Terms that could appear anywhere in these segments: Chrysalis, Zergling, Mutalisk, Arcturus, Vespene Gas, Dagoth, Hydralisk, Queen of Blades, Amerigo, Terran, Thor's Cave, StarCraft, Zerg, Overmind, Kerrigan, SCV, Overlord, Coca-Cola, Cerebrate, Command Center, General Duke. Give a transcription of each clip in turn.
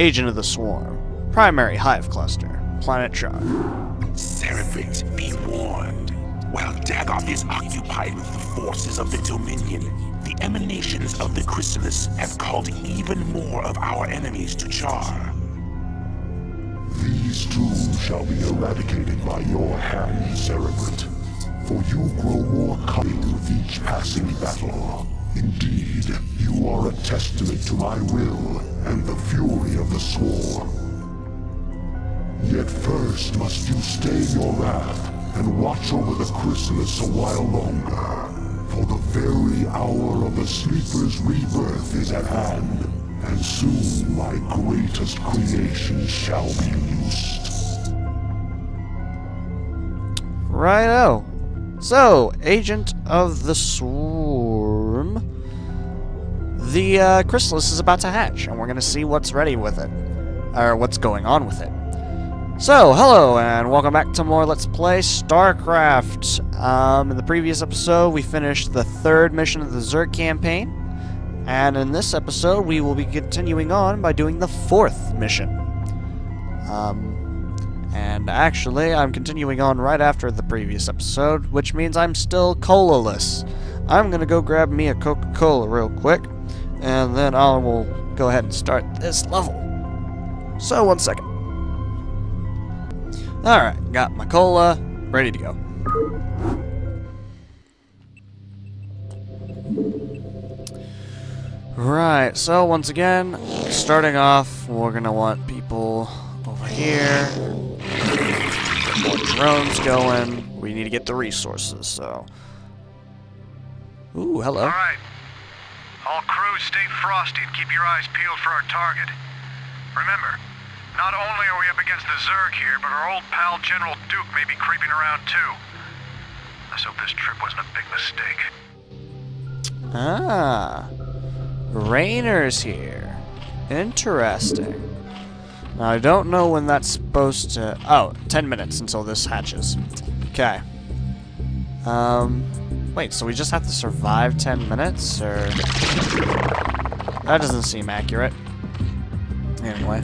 Agent of the Swarm. Primary Hive Cluster. Planet Char. Cerebrate, be warned. While Dagoth is occupied with the forces of the Dominion, the emanations of the Chrysalis have called even more of our enemies to Char. These too shall be eradicated by your hand, Cerebrate, for you grow more cunning with each passing battle. Indeed, you are a testament to my will and the fury of the Swarm. Yet first must you stay your wrath and watch over the Chrysalis a while longer, for the very hour of the Sleeper's rebirth is at hand, and soon my greatest creation shall be loosed. Righto. So, Agent of the Swarm. The Chrysalis is about to hatch, and we're going to see what's ready with it. Or what's going on with it. So, hello, and welcome back to more Let's Play StarCraft. In the previous episode, we finished the third mission of the Zerg campaign. And in this episode, we will be continuing on by doing the fourth mission. And actually, I'm continuing on right after the previous episode, which means I'm still cola-less. I'm gonna go grab me a Coca-Cola real quick, and then I will go ahead and start this level. So, one second. Alright, got my cola, ready to go. Right, so once again, starting off, we're gonna want people over here. Get more drones going. We need to get the resources, so. Ooh, hello. Alright. All crews stay frosty and keep your eyes peeled for our target. Remember, not only are we up against the Zerg here, but our old pal General Duke may be creeping around too. Let's hope this trip wasn't a big mistake. Ah. Rainer's here. Interesting. Now, I don't know when that's supposed to... Oh, 10 minutes until this hatches. Okay. Wait, so we just have to survive 10 minutes? Or... That doesn't seem accurate. Anyway.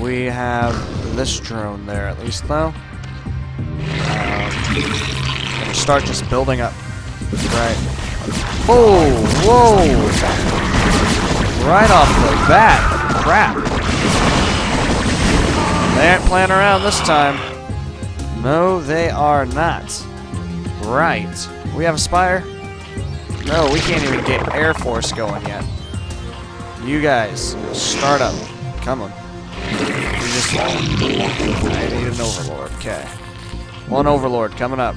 We have this drone there, at least, though. Gonna start just building up. Right. Whoa! Whoa! Right off the bat! Crap! They aren't playing around this time. No, they are not. Right. We have a spire? No, we can't even get Air Force going yet. You guys, start up. Come on. We just... I need an Overlord. Okay. One Overlord coming up.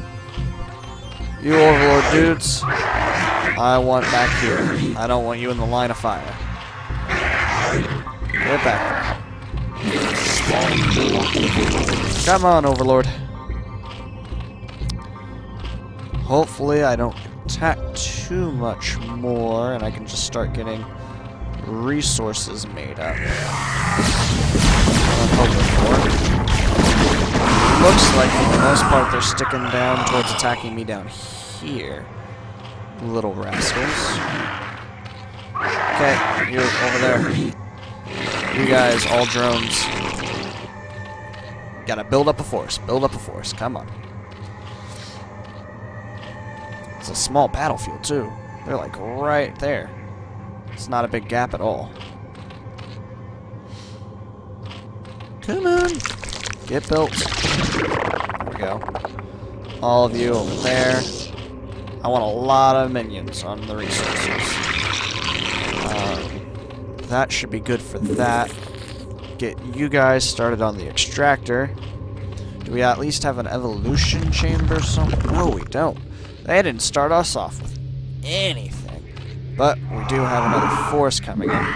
You Overlord dudes, I want back here. I don't want you in the line of fire. Get back there. Come on, Overlord. Hopefully I don't attack too much more and I can just start getting resources made up. I'm hoping for it. Looks like for the most part they're sticking down towards attacking me down here. Little rascals. Okay, you're over there. You guys, all drones. Gotta build up a force. Build up a force. Come on. It's a small battlefield, too. They're, like, right there. It's not a big gap at all. Come on. Get built. There we go. All of you over there. I want a lot of minions on the resources. That should be good for that. Get you guys started on the extractor. Do we at least have an evolution chamber somewhere? No, we don't. They didn't start us off with anything. But we do have another force coming in.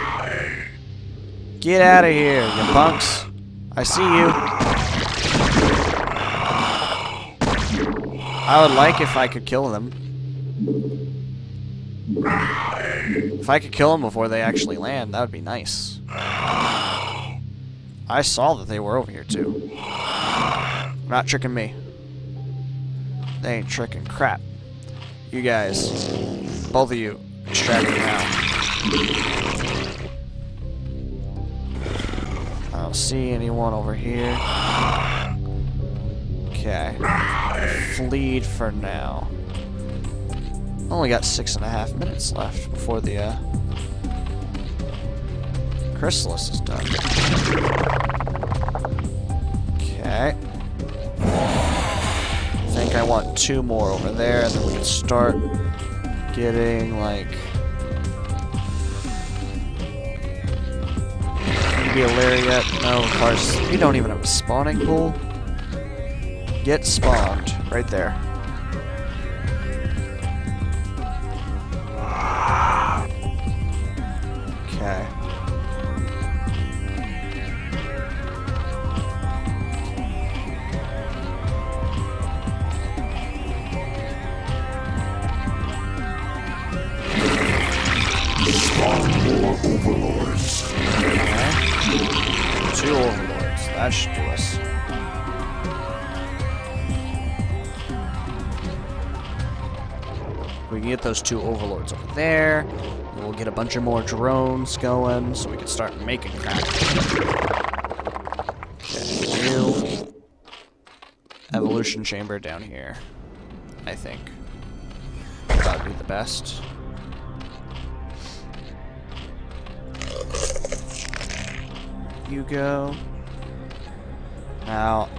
Get out of here, you punks. I see you. I would like if I could kill them. If I could kill them before they actually land, that would be nice. I saw that they were over here, too. Not tricking me. They ain't tricking crap. You guys, both of you, extract me now. don't see anyone over here. Okay. Fleed for now. Only got 6.5 minutes left before the Chrysalis is done. Okay. I think I want 2 more over there, and then we can start getting, like... Be a lariat. No, of course. We don't even have a spawning pool. Get spawned. Right there. Okay. Overlords. That should do us. We can get those 2 overlords over there. We'll get a bunch of more drones going so we can start making crap. Okay, new evolution chamber down here. I think that'd be the best. You go. Now,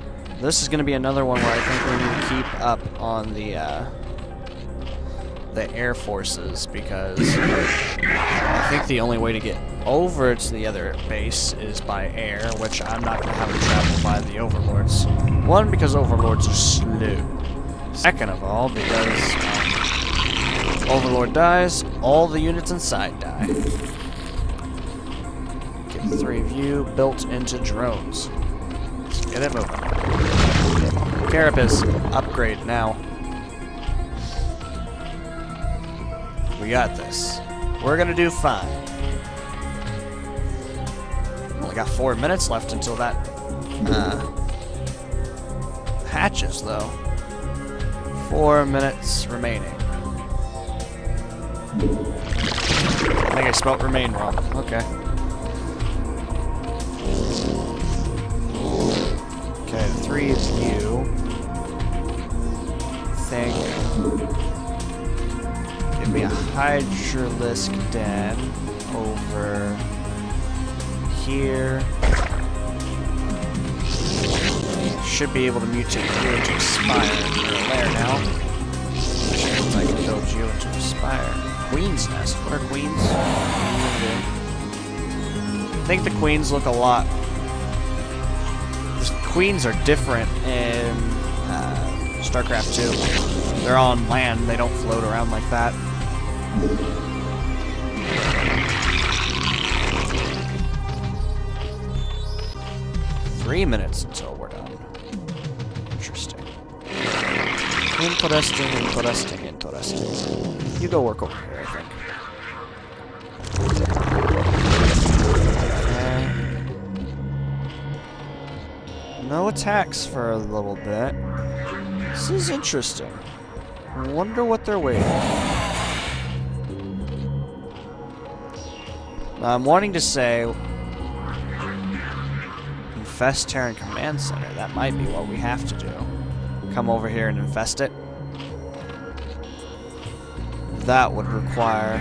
this is going to be another one where I think we need to keep up on the air forces, because I think the only way to get over to the other base is by air, which I'm not going to have to travel by the overlords. One, because overlords are slow. Second of all, because overlord dies, all the units inside die. 3 of you built into drones. Get it moving. Carapace, upgrade now. We got this. We're gonna do fine. Only got 4 minutes left until that hatches, though. 4 minutes remaining. I think I spelled remain wrong. Okay. Okay, 3 of you. Think. Give me a Hydralisk den over here. Should be able to mutate you into a spire. You're a lair now. Which means I can build you into a spire. Queen's nest. What are queens? I think the queens look a lot. Queens are different in StarCraft 2. They're on land, they don't float around like that. Mm-hmm. 3 minutes until we're done. Interesting. Interesting, interesting, interesting. You go work over here, I think. No attacks for a little bit. This is interesting. I wonder what they're waiting for. Now, I'm wanting to say... infest Terran Command Center. That might be what we have to do. Come over here and infest it. That would require...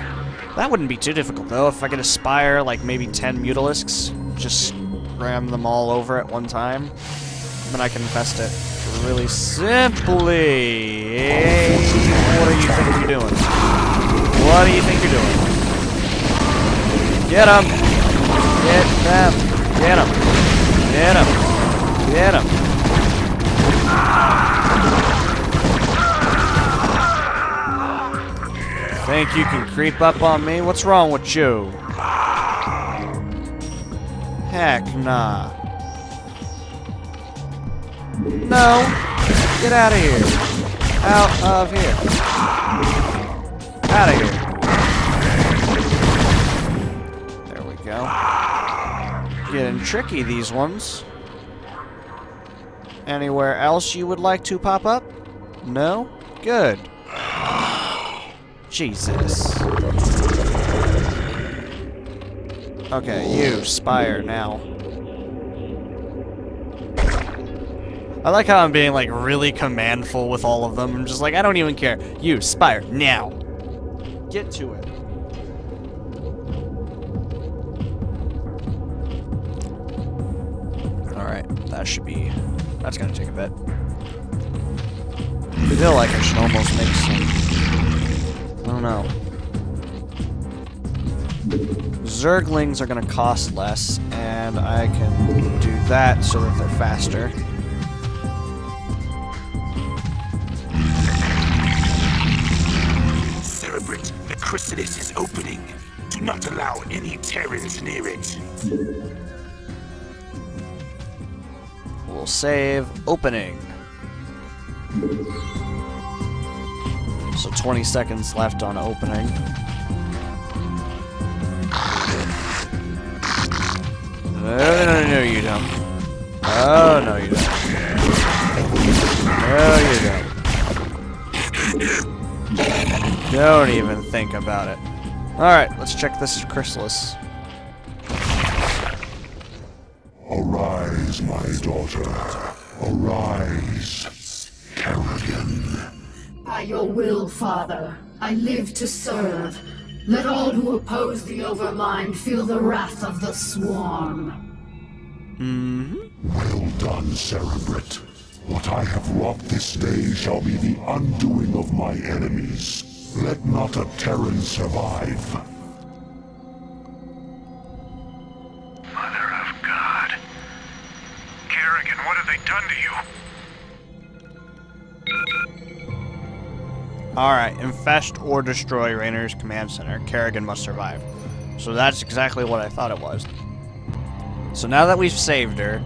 That wouldn't be too difficult, though, if I could aspire, like, maybe 10 Mutalisks. Just ram them all over at one time. But I can infest it really simply. What do you think you're doing? What do you think you're doing? Get him! Get them! Get him! Get him! Get him! Think you can creep up on me? What's wrong with you? Heck nah. No! Get out of here! Out of here! Out of here! There we go. Getting tricky, these ones. Anywhere else you would like to pop up? No? Good. Jesus. Okay, you, spire, now. I like how I'm being, like, really commandful with all of them. I'm just like, I don't even care. You, Spire, now. Get to it. Alright, that should be... That's gonna take a bit. I feel like I should almost make some... I don't know. Zerglings are gonna cost less, and I can do that so that they're faster. Cerebrate, the Chrysalis is opening. Do not allow any Terrans near it. We'll save opening. So 20 seconds left on opening. No, you don't. Oh, no, you don't. No, you don't. Don't even think about it. Alright, let's check this Chrysalis. Arise, my daughter. Arise, Kerrigan. By your will, Father, I live to serve. Let all who oppose the Overmind feel the wrath of the Swarm. Well done, Cerebrate. What I have wrought this day shall be the undoing of my enemies. Let not a Terran survive. Mother of God. Kerrigan, what have they done to you? Alright, infest or destroy Raynor's command center. Kerrigan must survive. So that's exactly what I thought it was. So now that we've saved her,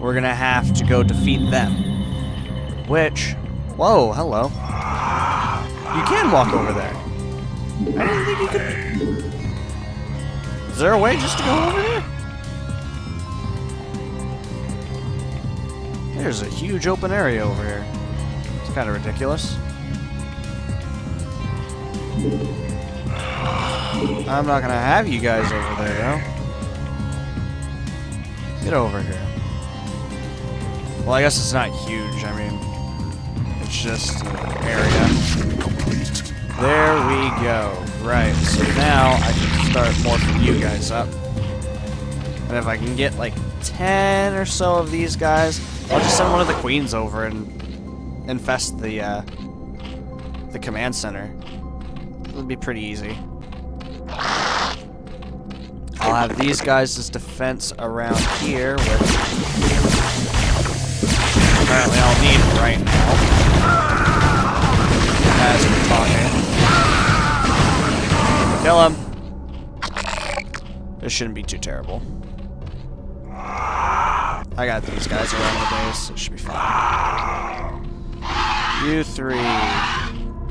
we're gonna have to go defeat them. Which, whoa, hello. You can walk over there. I didn't think you could. Is there a way just to go over there? There's a huge open area over here. It's kind of ridiculous. I'm not gonna have you guys over there, yo. Get over here. Well, I guess it's not huge. I mean, it's just an area. There we go. Right. So now I can start morphing you guys up. And if I can get like 10 or so of these guys, I'll just send one of the queens over and infest the command center. It'll be pretty easy. I'll have these guys as defense around here, which apparently I'll need right now, as we're talking. Kill him. This shouldn't be too terrible. I got these guys around the base, it should be fine. You three,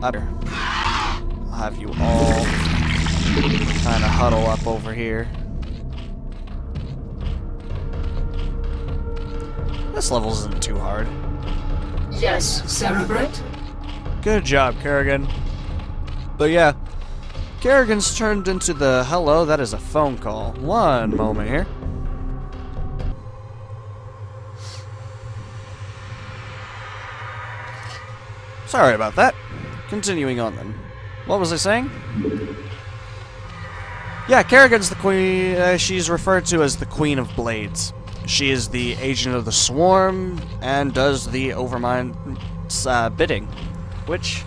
up here. I'll have you all kind of huddle up over here. This level isn't too hard. Yes, Cerebrate. Good job, Kerrigan. But yeah, Kerrigan's turned into the hello, that is a phone call. One moment here. Sorry about that. Continuing on then. What was I saying? Yeah, Kerrigan's the queen. She's referred to as the Queen of Blades. She is the agent of the Swarm and does the Overmind's bidding, which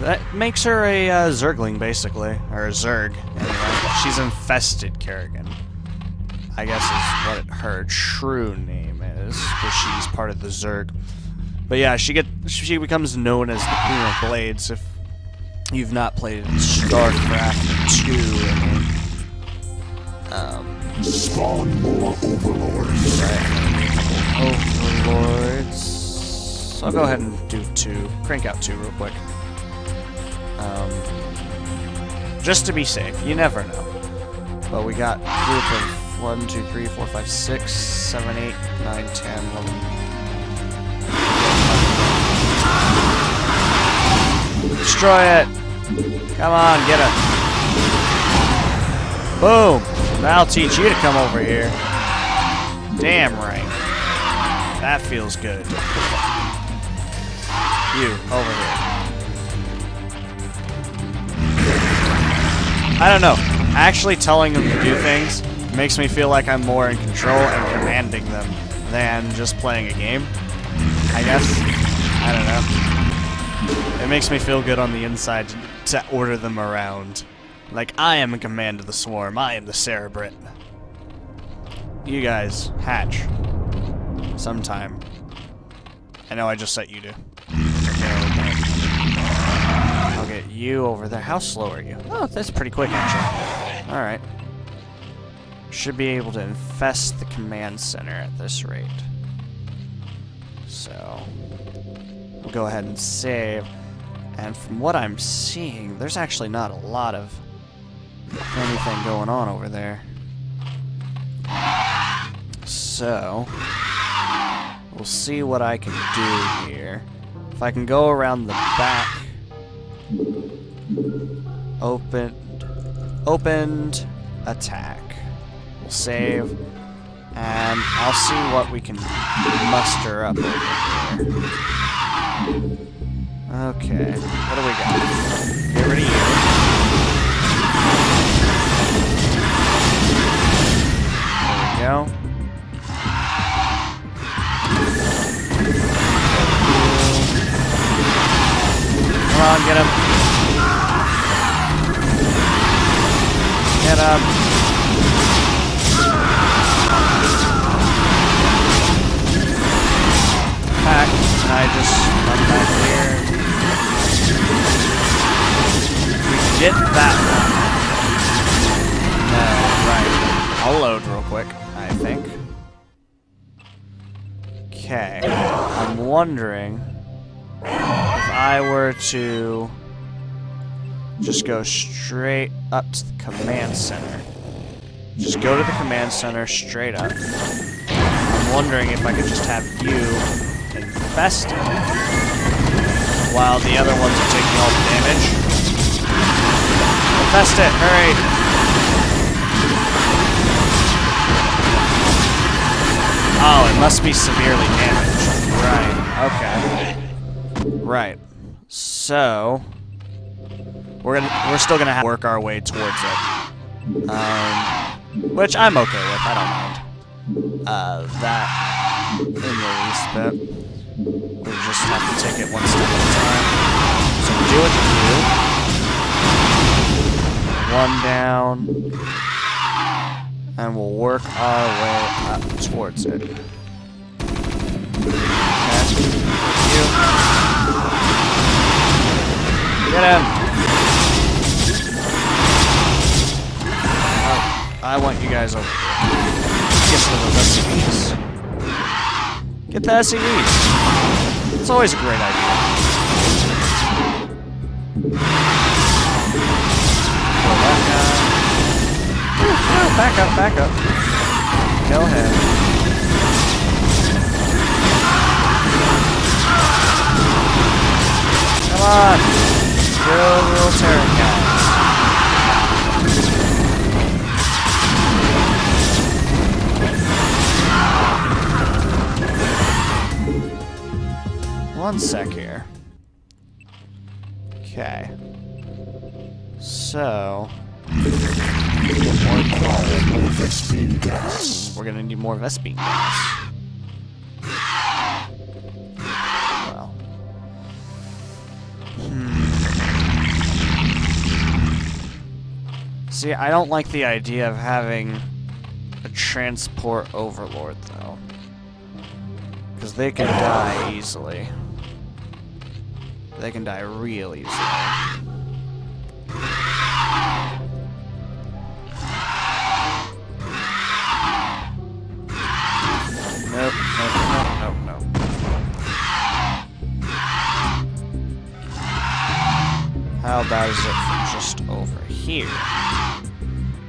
that makes her a Zergling, basically, or a Zerg. Anyway, she's infested Kerrigan, I guess is what her true name is, because she's part of the Zerg. But yeah, she becomes known as the Queen of Blades. If you've not played StarCraft 2, spawn more Overlords. Right. Overlords. I'll go ahead and do 2. Crank out 2 real quick. Just to be safe. You never know. But we got group of 1, 2, 3, 4, 5, 6, 7, 8, 9, 10, 11. Destroy it! Come on, get it! Boom! I'll teach you to come over here. Damn right. That feels good. You, over here. I don't know. Actually telling them to do things makes me feel like I'm more in control and commanding them than just playing a game, I guess. I don't know. It makes me feel good on the inside to order them around. Like, I am in command of the swarm. I am the Cerebrate. You guys, hatch. Sometime. I know I just set you to. I'll get you over there. How slow are you? Oh, that's pretty quick, actually. Alright. Should be able to infest the command center at this rate. So, we'll go ahead and save. And from what I'm seeing, there's actually not a lot of anything going on over there. So, we'll see what I can do here. If I can go around the back. Opened, attack. We'll save, and I'll see what we can muster up over here. Okay, what do we got? Get rid of you. There we go. Come on, get him. Get up. Pack. Can I just come back here? Get that one. No, right. I'll load real quick, I think. Okay. I'm wondering if I were to just go straight up to the command center. Just go to the command center straight up. I'm wondering if I could just have you infested while the other ones are taking all the damage. Test it, hurry! Oh, it must be severely damaged. Right, okay. Right. So we're still gonna have to work our way towards it. Which I'm okay with, I don't mind. That in the least bit. We'll just have to take it one step at a time. So do what you do. One down, and we'll work our way up towards it. Okay. Get him! Oh, I want you guys over here. Get the SCVs. Get the SCVs. It's always a great idea. Back up, back up. Kill him. Come on! Kill little Terran guys. One sec here. Okay. So... we're gonna need more Vespene Gas. Well. See, I don't like the idea of having a transport overlord, though. Because they can die easily. They can die real easily. Nope, nope, nope, nope, nope. How about is it from just over here?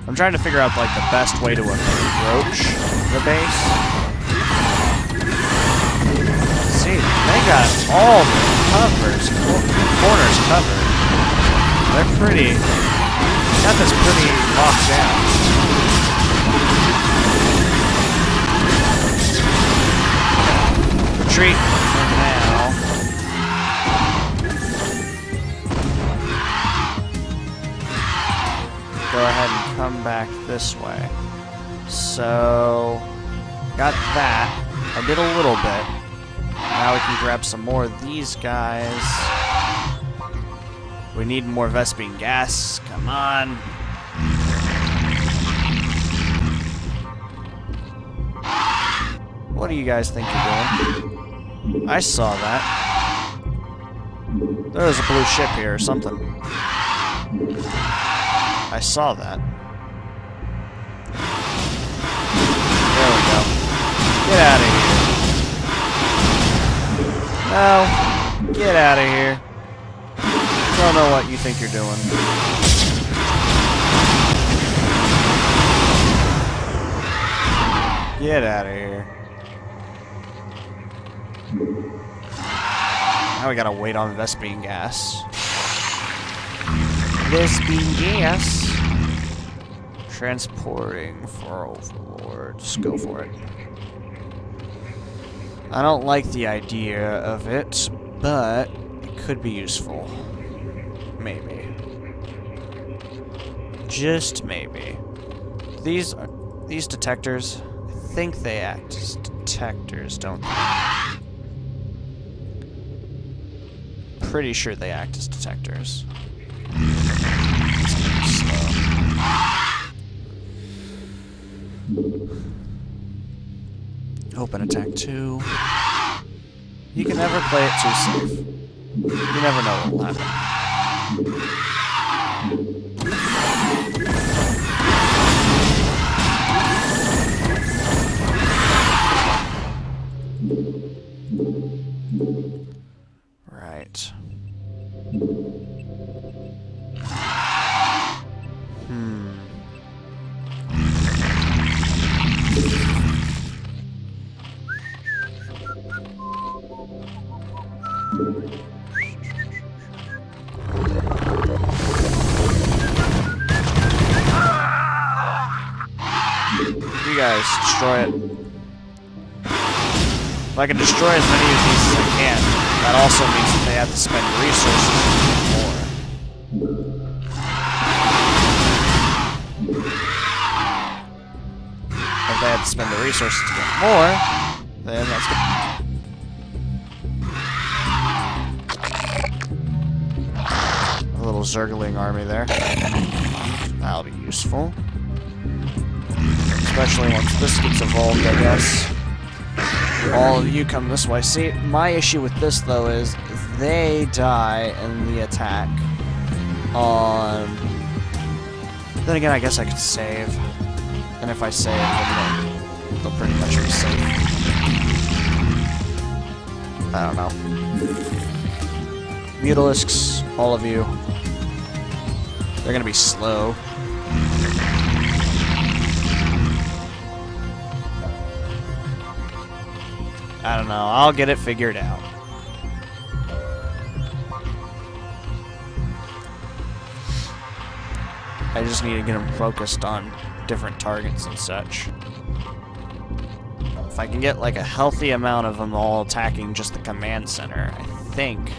I'm trying to figure out, like, the best way to approach the base. See, they got all the corners covered. They're pretty... got this pretty locked down. retreat for now. Go ahead and come back this way. So, got that. I did a little bit. Now we can grab some more of these guys. We need more Vespene gas. Come on. What do you guys think you're doing? I saw that. There was a blue ship here or something. I saw that. There we go. Get out of here. No. Get out of here. Don't know what you think you're doing. Get out of here. Now we gotta wait on Vespene gas. Vespene gas. Transporting for Overlord. Just go for it. I don't like the idea of it, but it could be useful. Maybe. Just maybe. These detectors... I think they act as detectors, don't they? Pretty sure they act as detectors. It's pretty slow. Open attack 2. You can never play it too safe. You never know what will happen. Right. You guys destroy it. If I can destroy as many of these as I can, that also means that they have to spend resources more. If they have to spend the resources to get more, then that's good. A little Zergling army there. That'll be useful. Especially once this gets evolved, I guess. All of you come this way. See, my issue with this, though, is they die in the attack on... Then again, I guess I could save. And if I save, then they'll pretty much be safe. I don't know. Mutalisks, all of you. They're gonna be slow. I don't know. I'll get it figured out. I just need to get them focused on different targets and such. If I can get like a healthy amount of them all attacking just the command center, I think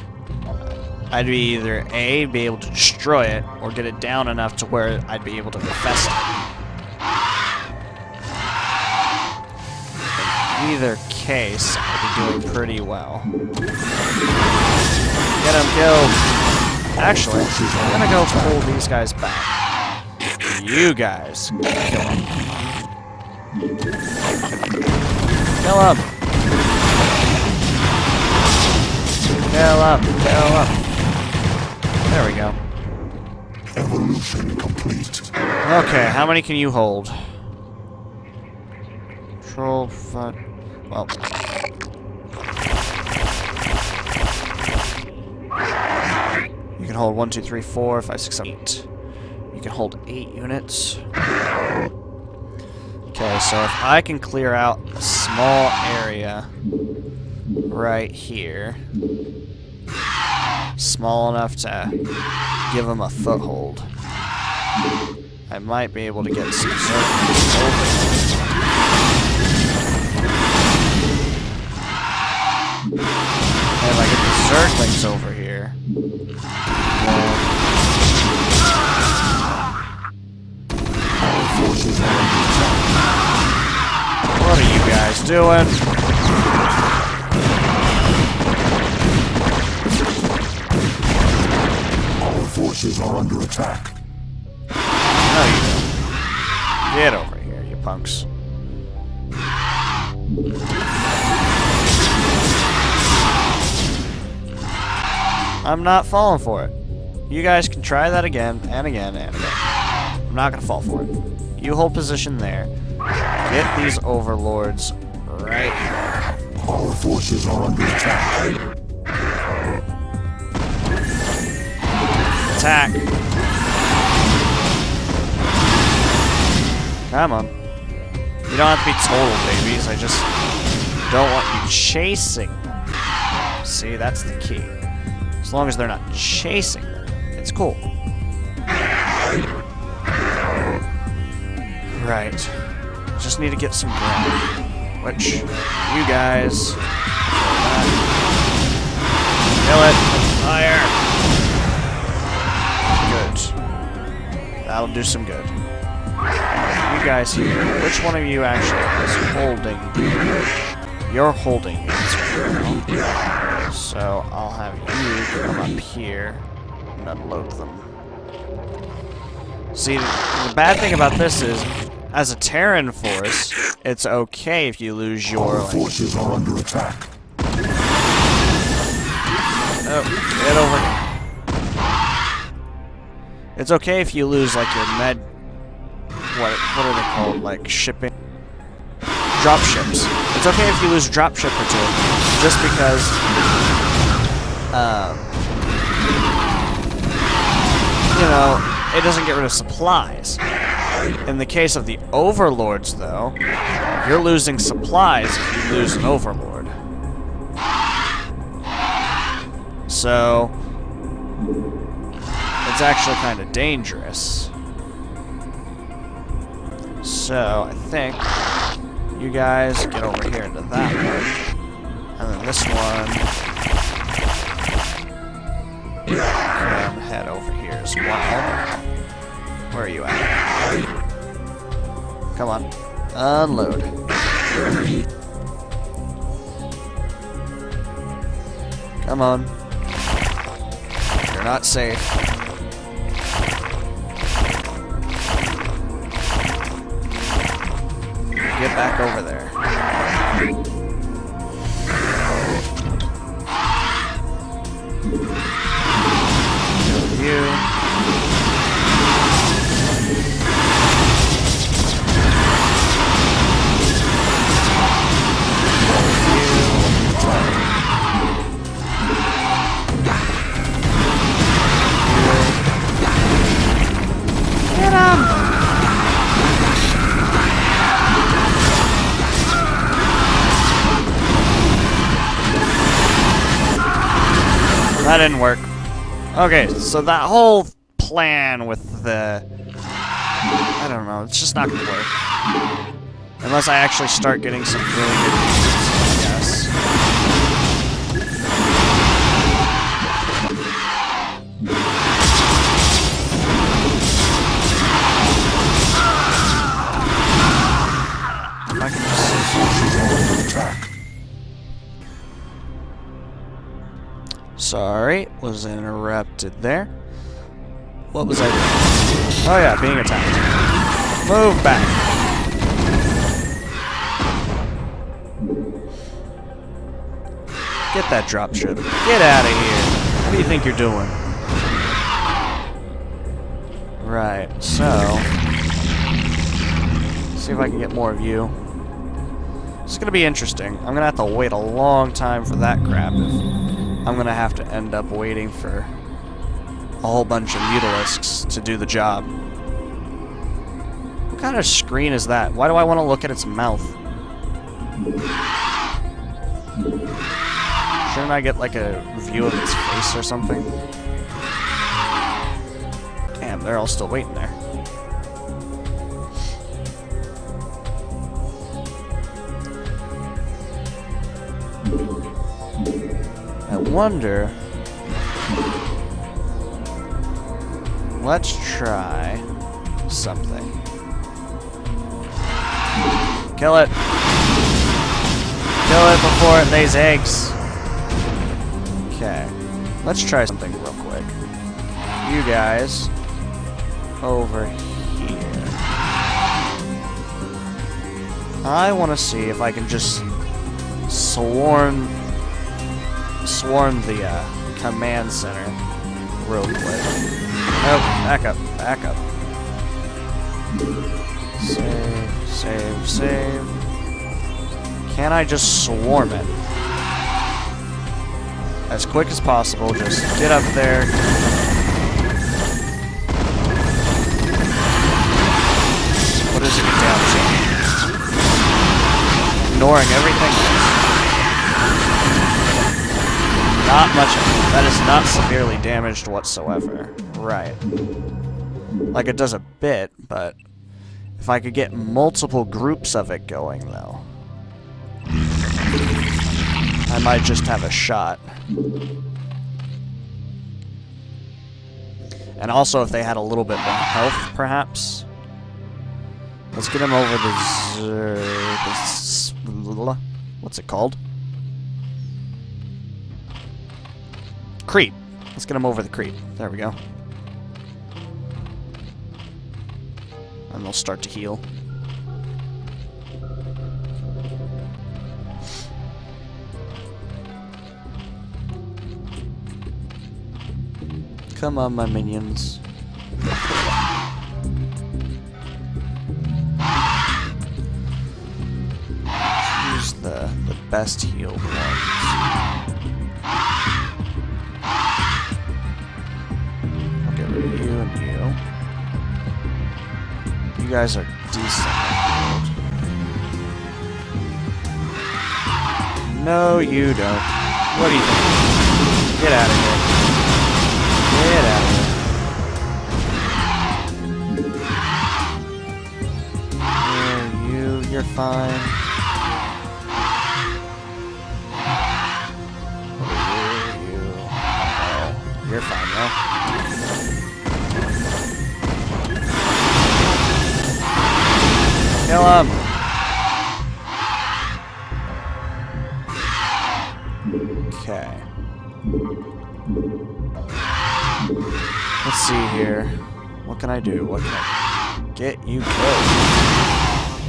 I'd be either A, be able to destroy it, or get it down enough to where I'd be able to infest it. Either case, I'll be doing pretty well. Get him killed. Actually, I'm gonna go pull these guys back. You guys, kill him. Kill him. Kill him. Kill him. There we go. Evolution complete. Okay, how many can you hold? Control. Well. You can hold 1, 2, 3, 4, 5, 6, 7, 8. You can hold 8 units. Okay, so if I can clear out a small area right here, small enough to give them a foothold, I might be able to get some circles over. if I get the Zerglings over here. What are you guys doing? Our forces are under attack. No, you don't. Get over here, you punks. I'm not falling for it. You guys can try that again and again and again. I'm not gonna fall for it. You hold position there. Get these overlords right here. Our forces are under attack. Attack. Come on. You don't have to be total babies. I just don't want you chasing them. See, that's the key. As long as they're not chasing them, it's cool. Right. Just need to get some ground. Which, you guys... kill it! Fire! Good. That'll do some good. You guys here, which one of you actually is holding? You're holding it. So, I'll have you come up here and unload them. See, the bad thing about this is, as a Terran force, it's okay if you lose your... Our forces are under attack. Oh, get over here. It's okay if you lose, like, your med... What are they called? Like, shipping... dropships. It's okay if you lose a dropship or two, just because... you know, it doesn't get rid of supplies. In the case of the overlords, though, you're losing supplies if you lose an overlord. So, it's actually kind of dangerous. So, I think you guys get over here into that one. And then this one. And head over here as well. Where are you at? Come on. Unload. Come on. You're not safe. Get back over there. Kill you. That didn't work. Okay, so that whole plan with the... I don't know, it's just not gonna work. Unless I actually start getting some really good pieces, I guess. If I can just see track. Sorry, was interrupted there. What was I doing? Oh yeah, being attacked. Move back! Get that dropship. Get out of here! What do you think you're doing? Right, so... see if I can get more of you. It's gonna be interesting. I'm gonna have to wait a long time for that crap if... I'm gonna have to end up waiting for a whole bunch of Mutalisks to do the job. What kind of screen is that? Why do I want to look at its mouth? Shouldn't I get like a view of its face or something? Damn, they're all still waiting there. wonder... Let's try... something. Kill it! Kill it before it lays eggs! Okay. Let's try something real quick. You guys... over here. I want to see if I can just... swarm the command center real quick. Oh, back up, back up. Save, save, save. Can I just swarm it? As quick as possible, just get up there. What is it down to? Ignoring everything. Not much of it. That is not severely damaged whatsoever. Right. Like, it does a bit, but... If I could get multiple groups of it going, though... I might just have a shot. And also, if they had a little bit more health, perhaps? Let's get them over the... What's it called? Creep. Let's get him over the creep. There we go. And they'll start to heal. Come on, my minions. Use the best healed ones. You guys are decent. No, you don't. What do you think? Get out of here. Get out of here. Yeah, you're fine. Oh, you're fine, though. Kill him! Okay. Let's see here. What can I do? What can I do? Get you killed.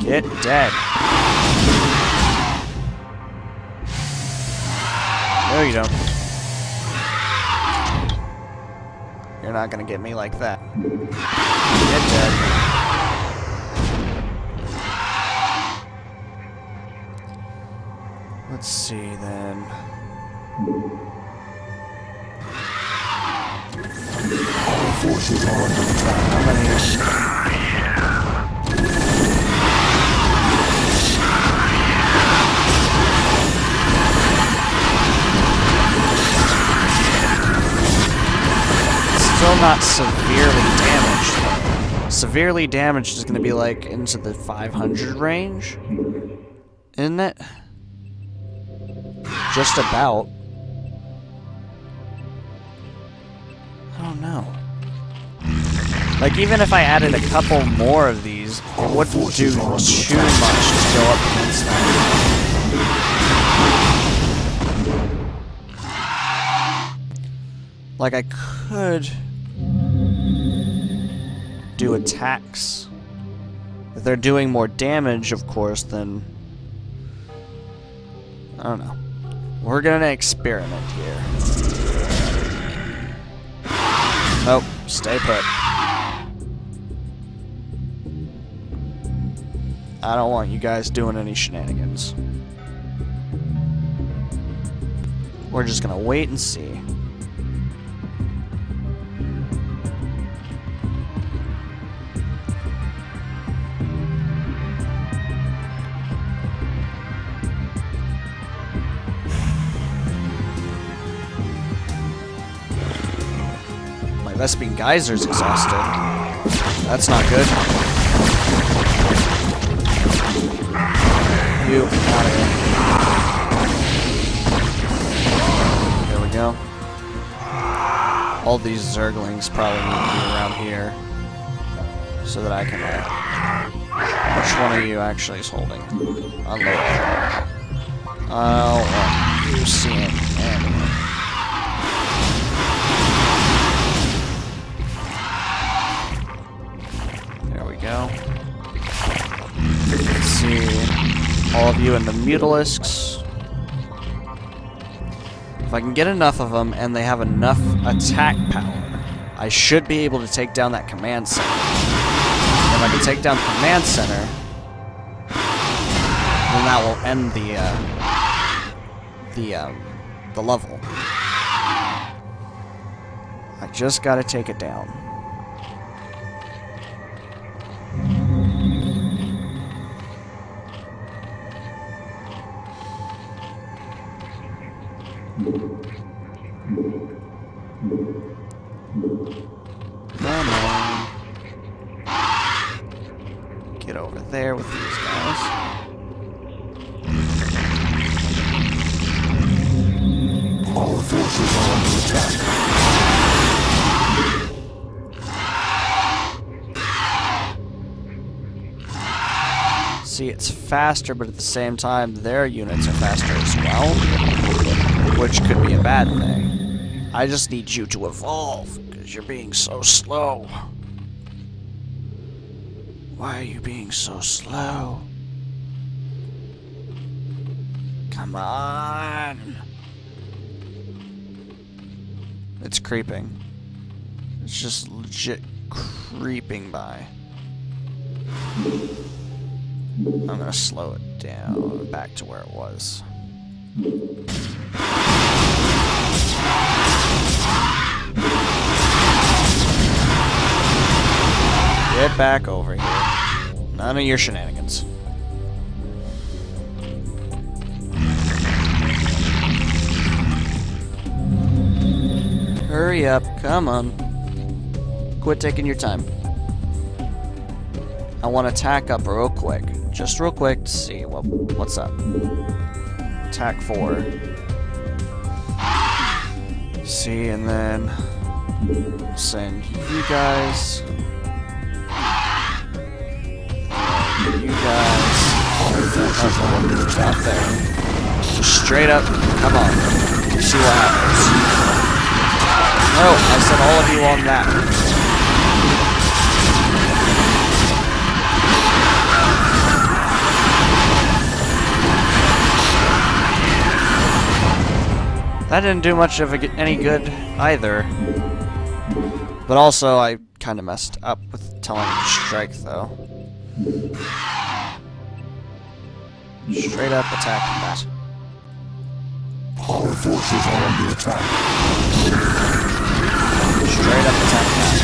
Get dead. No, you don't. You're not gonna get me like that. Get dead. Let's see, then. Our forces are under attack. How many? Still not severely damaged, though. Severely damaged is going to be, like, into the 500 range? Isn't it? Just about. I don't know. Like, even if I added a couple more of these, it wouldn't do too much to go up against that. Like, I could do attacks. If they're doing more damage, of course, then... I don't know. We're gonna experiment here. Nope, stay put. I don't want you guys doing any shenanigans. We're just gonna wait and see. Vespene Geyser's exhausted. That's not good. You out of here. There we go. know? All these Zerglings probably need to be around here. So that I can, which one of you actually is holding? Unload. Well, you see it anyway. There we go. Let's see all of you in the Mutalisks. If I can get enough of them and they have enough attack power, I should be able to take down that command center. If I can take down the command center, then that will end the level. I just gotta take it down. Come on. Get over there with these guys. All the forces are under attack. See, it's faster, but at the same time, their units are faster as well, which could be a bad thing. I just need you to evolve, because you're being so slow. Why are you being so slow? Come on! It's creeping. It's just legit creeping by. I'm gonna slow it down back to where it was. Get back over here. None of your shenanigans. Hurry up, come on. Quit taking your time. I want to tack up real quick. Just real quick to see what's up. Attack 4. See, and then send you guys. You guys, out there. Straight up, come on. See what happens. No, I said all of you on that. That didn't do much of any good either. But also, I kind of messed up with telling him to strike, though. Straight up attack combat. Our forces are under attack. Straight up attack combat.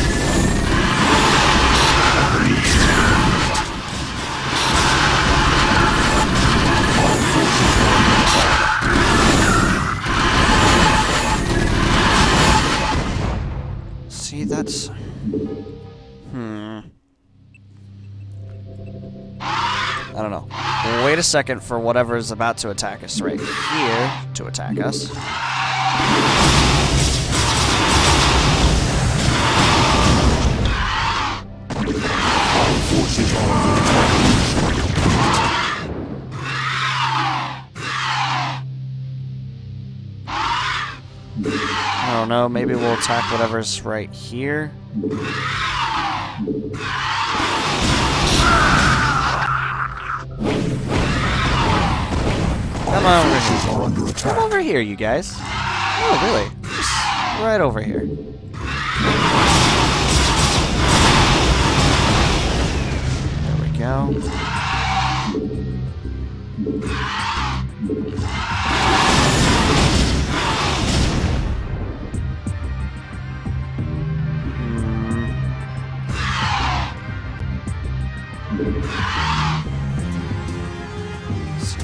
See, that's... I don't know. We'll wait a second for whatever is about to attack us right here to attack us. I don't know. Maybe we'll attack whatever's right here. Come on over here. Come over here, you guys. Oh, really? Just right over here. There we go.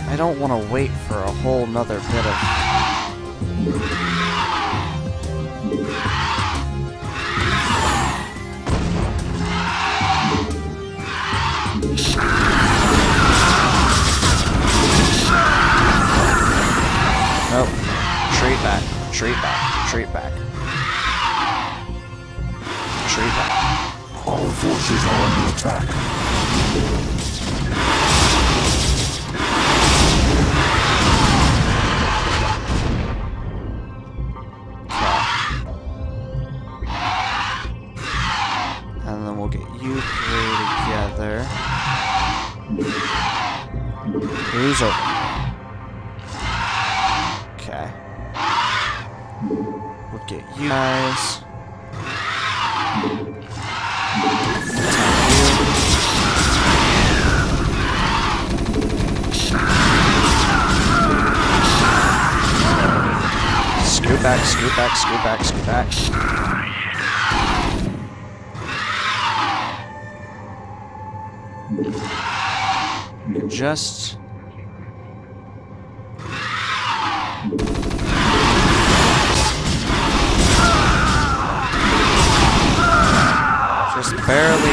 I don't want to wait for a whole nother bit of... Nope. Retreat back. Retreat back. Retreat back. Retreat back. All forces are under attack. Okay. And then we'll get you three together. Cruise over. Get you guys. Scoot back, scoot back, scoot back, scoot back. And just barely get.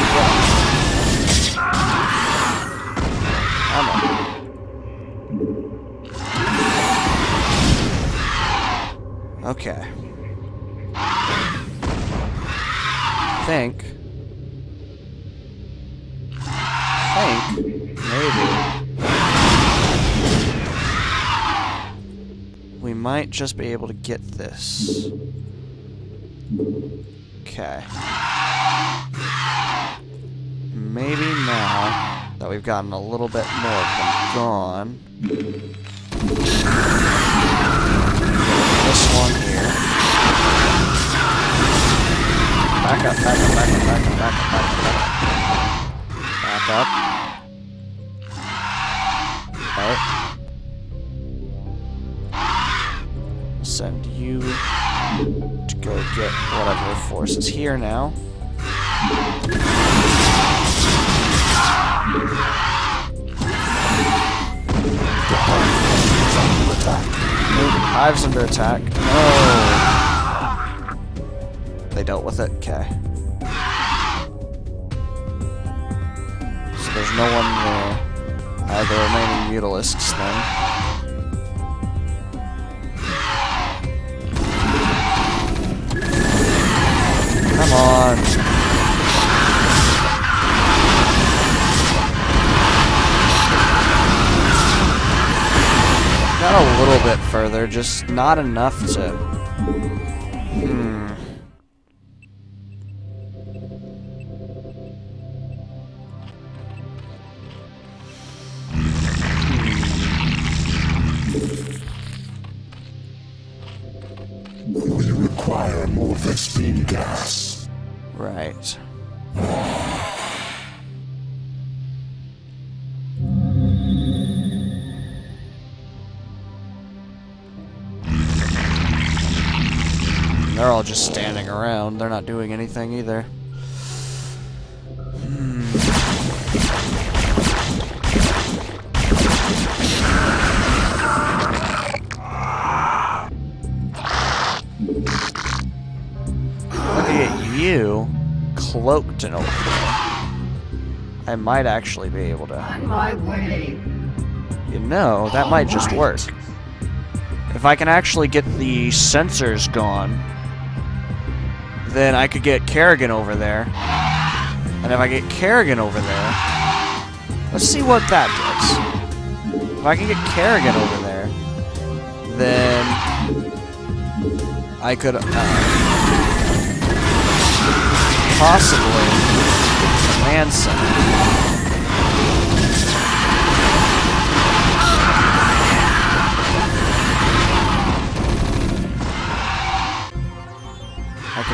Come on. Okay. I think maybe we might just be able to get this. Okay. Maybe now that we've gotten a little bit more of them gone. This one here. Back up, back up, back up, back up, back up, back up. Back up. Alright. Send you to go get whatever force is here now. The hive's under attack. No! They dealt with it? Okay. So there's no one there. The remaining Mutalisks then. Come on! Got a little bit further, just not enough to. We require more Vespene gas. Right. They're all just standing around. They're not doing anything either. Look at you, cloaked and over there. I might actually be able to. On my way. You know, that might just work. If I can actually get the sensors gone. Then I could get Kerrigan over there. And if I get Kerrigan over there, let's see what that does. If I can get Kerrigan over there, then I could possibly Command Center.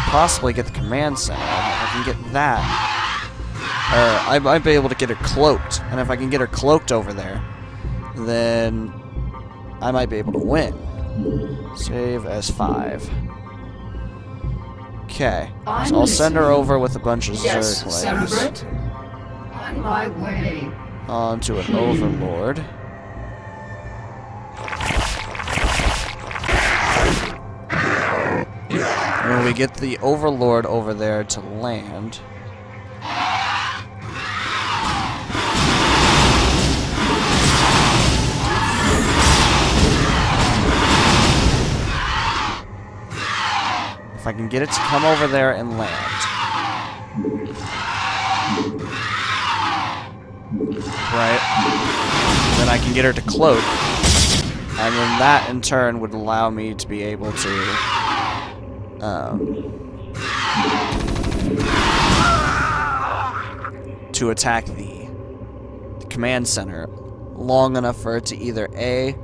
Possibly get the Command Center. I can get that. I might be able to get her cloaked. And if I can get her cloaked over there, then I might be able to win. Save as 5. Okay. So I'll send her over with a bunch of Zerglings. On my way. Onto an Overlord. When we get the Overlord over there to land, can get it to come over there and land. Right. Then I can get her to cloak. And then that, in turn, would allow me to be able to... to attack the command center long enough for it to either A,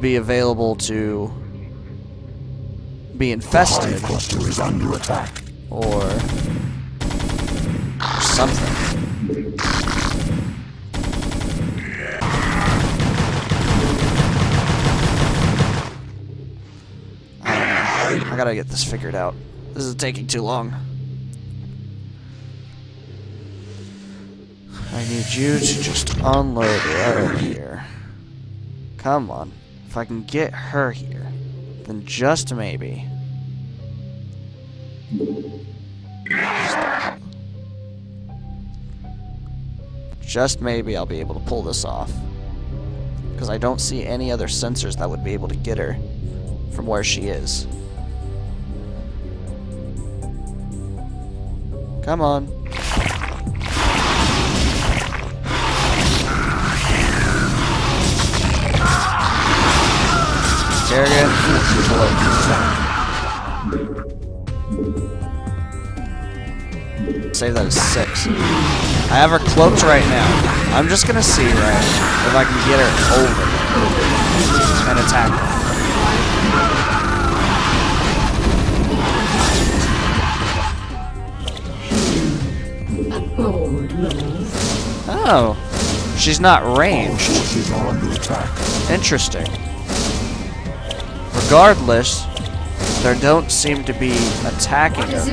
be available to be infested, the cluster is under attack, or something. I gotta get this figured out. This is taking too long. I need you to just unload right over here. Come on. If I can get her here, then just maybe. Just maybe I'll be able to pull this off. Because I don't see any other sensors that would be able to get her from where she is. Come on. Kerrigan. Save that as 6. I have her cloaked right now. I'm just gonna see, right, if I can get her over and attack her. Oh, she's not ranged. Interesting. Regardless, there don't seem to be attacking her.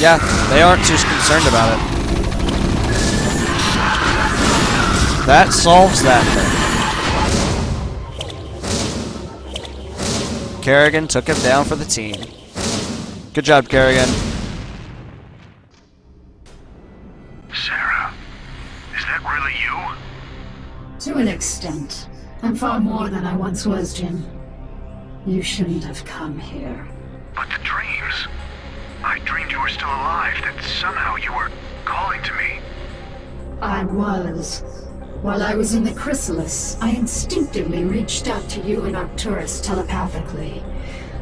Yeah, they aren't too concerned about it. That solves that thing. Kerrigan took him down for the team. Good job, Kerrigan. Sarah, is that really you? To an extent. I'm far more than I once was, Jim. You shouldn't have come here. But the dreams. I dreamed you were still alive, that somehow you were calling to me. I was. While I was in the Chrysalis, I instinctively reached out to you and Arcturus telepathically.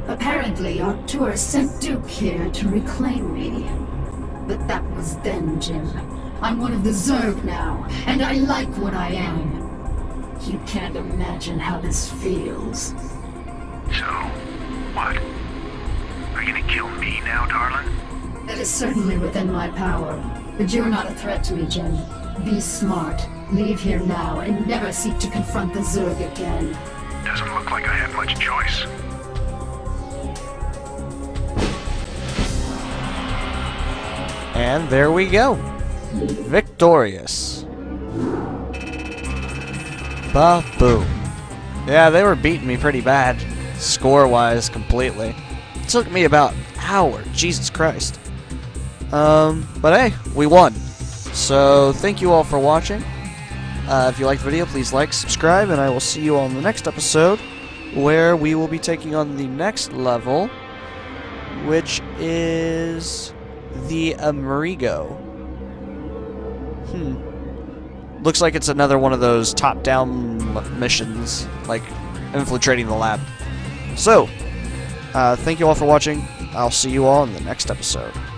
Apparently, Arcturus sent Duke here to reclaim me. But that was then, Jim. I'm one of the Zerg now, and I like what I am. You can't imagine how this feels. So, what? Are you gonna kill me now, darling? That is certainly within my power. But you're not a threat to me, Jim. Be smart. Leave here now and never seek to confront the Zerg again. Doesn't look like I have much choice. And there we go. Victorious. Ba-boom. Yeah, they were beating me pretty bad. Score-wise, completely. It took me about an hour. Jesus Christ. But hey, we won. So, thank you all for watching. If you liked the video, please like, subscribe, and I will see you on the next episode, where we will be taking on the next level, which is the Amerigo. Looks like it's another one of those top-down missions, like infiltrating the lab. So, thank you all for watching. I'll see you all in the next episode.